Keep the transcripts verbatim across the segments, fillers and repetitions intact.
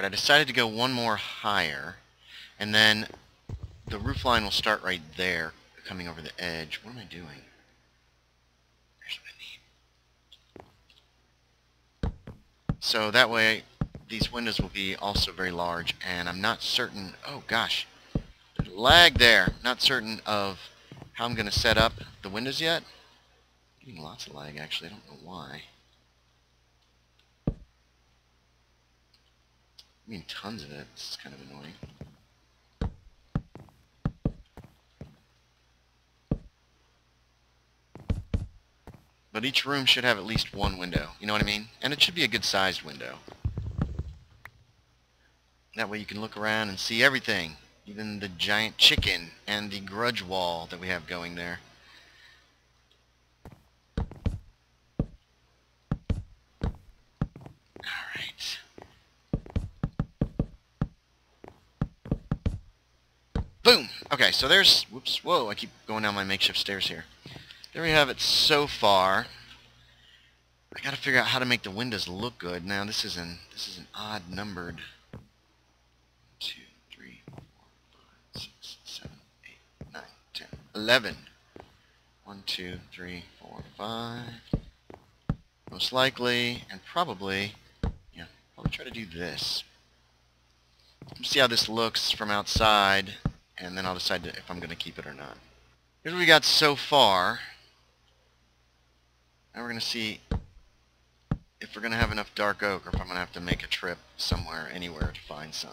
Right, I decided to go one more higher, and then the roof line will start right there, coming over the edge. What am I doing? Here's what I need. So that way, these windows will be also very large, and I'm not certain... Oh, gosh. There's lag there. Not certain of how I'm going to set up the windows yet. I'm getting lots of lag, actually. I don't know why. I mean, tons of it. It's kind of annoying. But each room should have at least one window. You know what I mean? And it should be a good-sized window. That way you can look around and see everything. Even the giant chicken and the grudge wall that we have going there. Alright. Boom! Okay, so there's... Whoops, whoa, I keep going down my makeshift stairs here. There we have it so far. I gotta figure out how to make the windows look good. Now this is an this is an odd numbered one, two, three, four, five, six, seven, eight, nine, ten, eleven. One, two, three, four, five. Most likely, and probably yeah, probably try to do this. Let's see how this looks from outside, and then I'll decide if I'm gonna keep it or not. Here's what we got so far. Now we're going to see if we're going to have enough dark oak, or if I'm going to have to make a trip somewhere, anywhere, to find some.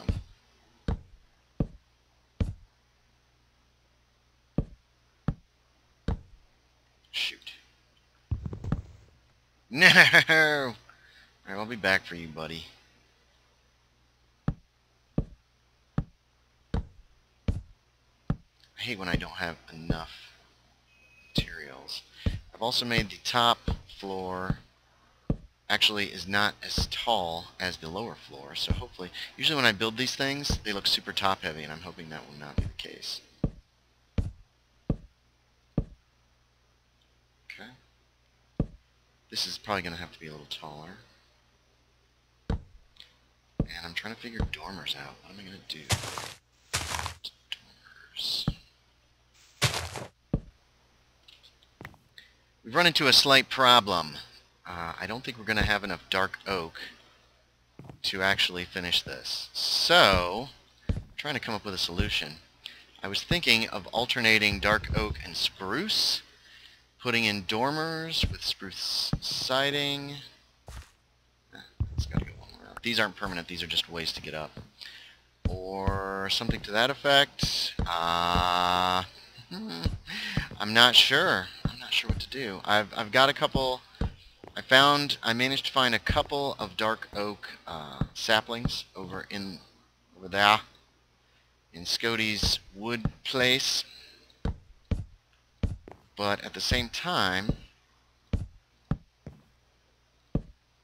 Shoot. No! Alright, I'll be back for you, buddy. I hate when I don't have enough materials. I've also made the top floor actually is not as tall as the lower floor, so hopefully, usually when I build these things, they look super top heavy, and I'm hoping that will not be the case. Okay. This is probably going to have to be a little taller. And I'm trying to figure dormers out. What am I going to do? Dormers. We've run into a slight problem. Uh, I don't think we're going to have enough dark oak to actually finish this. So, I'm trying to come up with a solution. I was thinking of alternating dark oak and spruce, putting in dormers with spruce siding. Eh, it's got to go one more out. These aren't permanent, these are just ways to get up. Or something to that effect. Uh, I'm not sure. sure what to do. I've, I've got a couple, I found, I managed to find a couple of dark oak uh, saplings over in, over there, in Scottie's wood place, but at the same time, I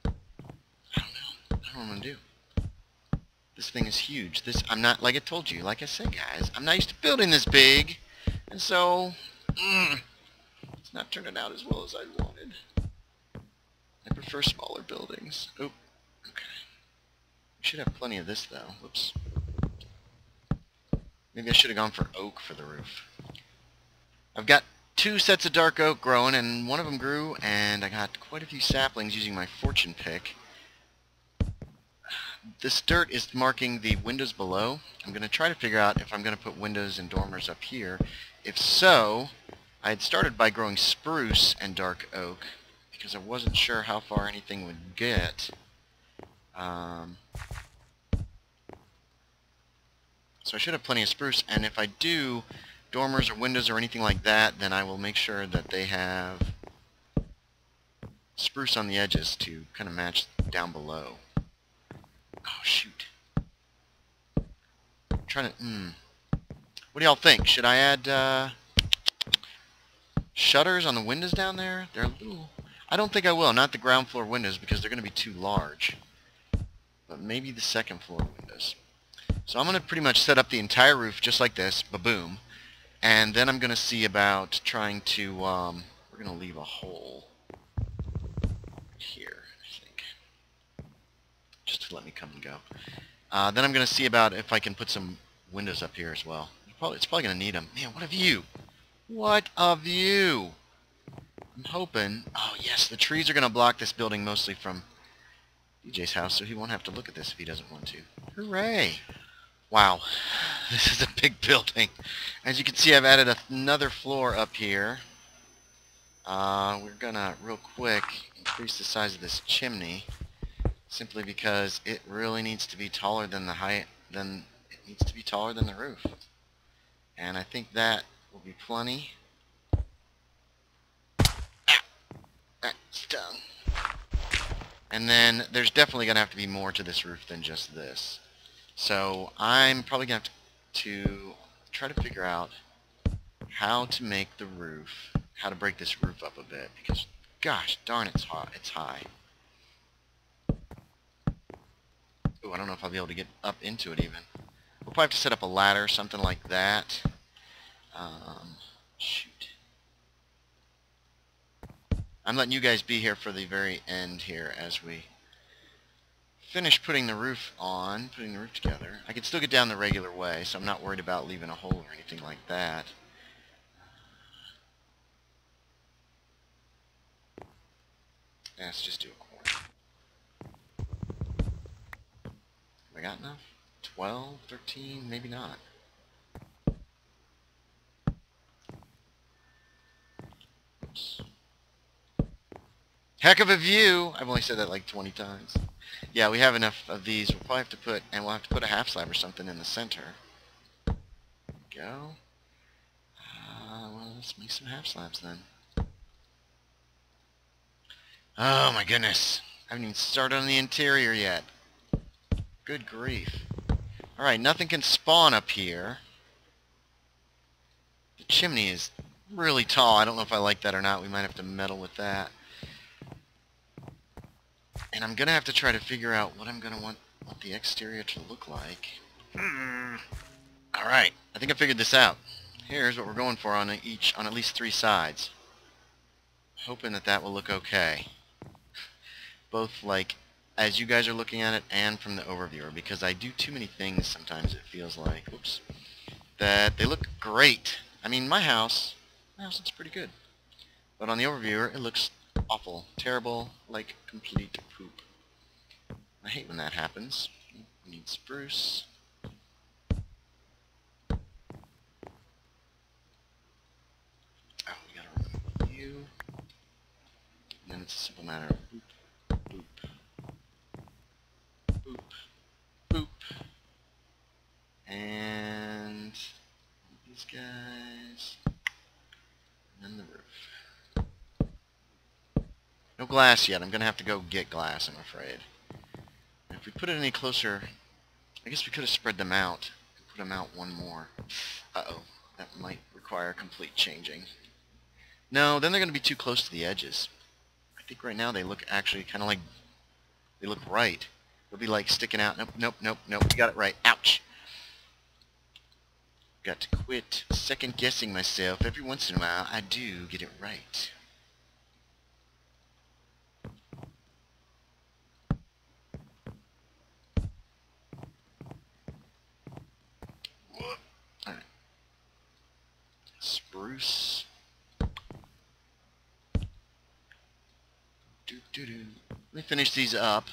don't know, I don't know what I'm going to do. This thing is huge. This, I'm not, like I told you, like I said guys, I'm not used to building this big, and so, mm, not turning out as well as I wanted. I prefer smaller buildings. Oop. Okay. We should have plenty of this though. Whoops. Maybe I should have gone for oak for the roof. I've got two sets of dark oak growing, and one of them grew, and I got quite a few saplings using my fortune pick. This dirt is marking the windows below. I'm going to try to figure out if I'm going to put windows and dormers up here. If so, I had started by growing spruce and dark oak because I wasn't sure how far anything would get. Um, so I should have plenty of spruce, and if I do dormers or windows or anything like that, then I will make sure that they have spruce on the edges to kind of match down below. Oh, shoot. I'm trying to... Mm, what do y'all think? Should I add... Uh, Shutters on the windows down there? They're a little... I don't think I will. Not the ground floor windows because they're going to be too large. But maybe the second floor windows. So I'm going to pretty much set up the entire roof just like this. Ba-boom. And then I'm going to see about trying to... Um, we're going to leave a hole here, I think. Just to let me come and go. Uh, then I'm going to see about if I can put some windows up here as well. Probably, it's probably going to need them. Man, what a view! What a view! I'm hoping... Oh, yes, the trees are going to block this building mostly from D J's house, so he won't have to look at this if he doesn't want to. Hooray! Wow, this is a big building. As you can see, I've added another floor up here. Uh, we're going to, real quick, increase the size of this chimney, simply because it really needs to be taller than the height, than it needs to be taller than the roof. And I think that will be plenty. Ah, that stung. And then there's definitely going to have to be more to this roof than just this. So I'm probably going to have to try to figure out how to make the roof, how to break this roof up a bit, because gosh darn it's hot, it's high. Ooh, I don't know if I'll be able to get up into it even. We'll probably have to set up a ladder, something like that. Um, shoot. I'm letting you guys be here for the very end here as we finish putting the roof on, putting the roof together. I can still get down the regular way, so I'm not worried about leaving a hole or anything like that. Yeah, let's just do a corner. Have I got enough? twelve, thirteen, maybe not. Oops. Heck of a view! I've only said that like twenty times. Yeah, we have enough of these. We'll probably have to put, and we'll have to put a half slab or something in the center. There we go. Uh, well, let's make some half slabs then. Oh my goodness! I haven't even started on the interior yet. Good grief. Alright, nothing can spawn up here. The chimney is really tall. I don't know if I like that or not. We might have to meddle with that. And I'm going to have to try to figure out what I'm going to want, want the exterior to look like. Mm. Alright, I think I figured this out. Here's what we're going for on each, on at least three sides. Hoping that that will look okay. Both like as you guys are looking at it and from the overviewer, because I do too many things sometimes it feels like, oops, that they look great. I mean, my house, my house looks pretty good. But on the overviewer, it looks awful, terrible, like complete poop. I hate when that happens. We need spruce. Oh, we gotta remove you. And then it's a simple matter of boop, boop. Boop, boop, and these guys, and then the roof. No glass yet. I'm going to have to go get glass, I'm afraid. And if we put it any closer, I guess we could have spread them out and put them out one more. Uh-oh, that might require complete changing. No, then they're going to be too close to the edges. I think right now they look actually kind of like, they look right. It'll be like sticking out. Nope, nope, nope, nope. We got it right. Ouch. Got to quit second guessing myself. Every once in a while, I do get it right. Whoop. All right. Spruce. Doo doo doo. Let me finish these up.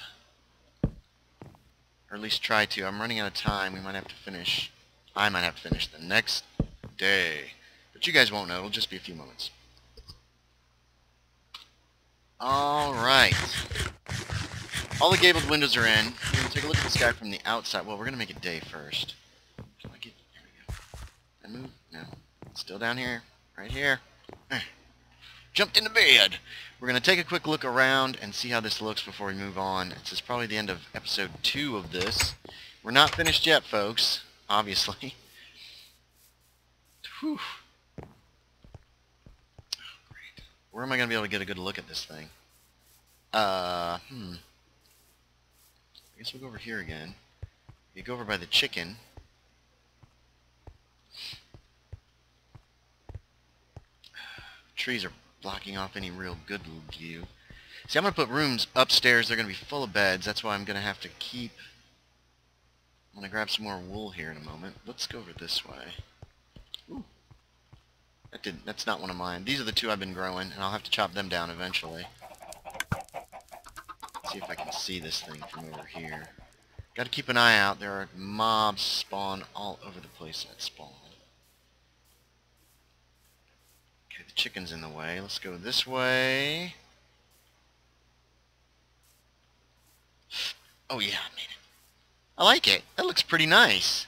Or at least try to. I'm running out of time. We might have to finish. I might have to finish the next day. But you guys won't know. It'll just be a few moments. Alright. All the gabled windows are in. We're going to take a look at this guy from the outside. Well, we're going to make it day first. Can I get... There we go. Did I move? No. It's still down here. Right here. Jumped into bed. We're going to take a quick look around and see how this looks before we move on. This is probably the end of episode two of this. We're not finished yet, folks, obviously. Whew. Oh, great. Where am I going to be able to get a good look at this thing? Uh, hmm. I guess we'll go over here again. You go over by the chicken. Trees are blocking off any real good view. See, I'm going to put rooms upstairs. They're going to be full of beds. That's why I'm going to have to keep I'm gonna grab some more wool here in a moment. Let's go over this way. Ooh. That didn't, that's not one of mine. These are the two I've been growing, and I'll have to chop them down eventually. Let's see if I can see this thing from over here. Gotta keep an eye out. There are mobs spawn all over the place that spawn. Okay, the chicken's in the way. Let's go this way. Oh yeah, I made it. I like it. That looks pretty nice.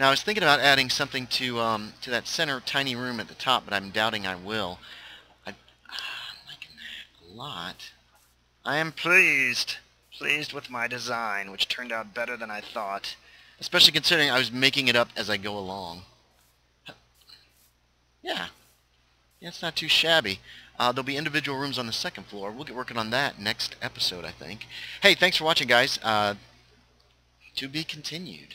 Now I was thinking about adding something to um, to that center tiny room at the top, but I'm doubting I will. I, ah, I'm liking that a lot. I am pleased. Pleased with my design, which turned out better than I thought. Especially considering I was making it up as I go along. Yeah. Yeah, it's not too shabby. Uh, there'll be individual rooms on the second floor. We'll get working on that next episode, I think. Hey, thanks for watching, guys. Uh, to be continued.